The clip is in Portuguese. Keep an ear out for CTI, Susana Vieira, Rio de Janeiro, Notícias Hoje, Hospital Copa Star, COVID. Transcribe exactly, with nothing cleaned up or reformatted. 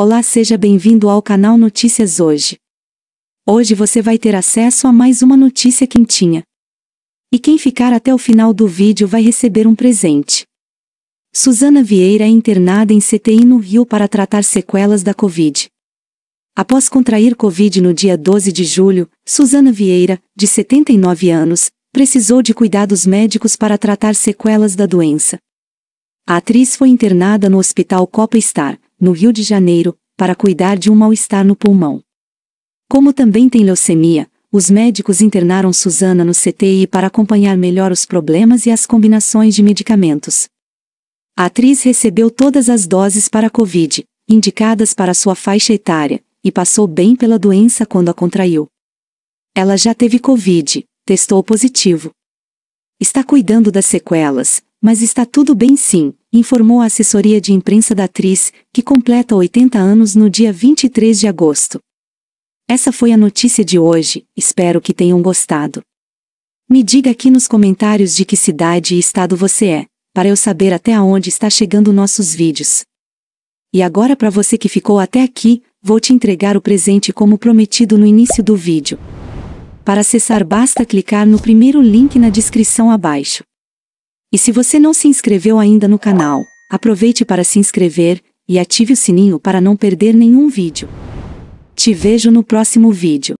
Olá, seja bem-vindo ao canal Notícias Hoje. Hoje você vai ter acesso a mais uma notícia quentinha. E quem ficar até o final do vídeo vai receber um presente. Susana Vieira é internada em C T I no Rio para tratar sequelas da Covid. Após contrair Covid no dia doze de julho, Susana Vieira, de setenta e nove anos, precisou de cuidados médicos para tratar sequelas da doença. A atriz foi internada no Hospital Copa Star, no Rio de Janeiro, para cuidar de um mal-estar no pulmão. Como também tem leucemia, os médicos internaram Susana no C T I para acompanhar melhor os problemas e as combinações de medicamentos. A atriz recebeu todas as doses para Covid, indicadas para sua faixa etária, e passou bem pela doença quando a contraiu. Ela já teve Covid, testou positivo. Está cuidando das sequelas, mas está tudo bem sim, informou a assessoria de imprensa da atriz, que completa oitenta anos no dia vinte e três de agosto. Essa foi a notícia de hoje, espero que tenham gostado. Me diga aqui nos comentários de que cidade e estado você é, para eu saber até aonde está chegando nossos vídeos. E agora, para você que ficou até aqui, vou te entregar o presente como prometido no início do vídeo. Para acessar basta clicar no primeiro link na descrição abaixo. E se você não se inscreveu ainda no canal, aproveite para se inscrever e ative o sininho para não perder nenhum vídeo. Te vejo no próximo vídeo.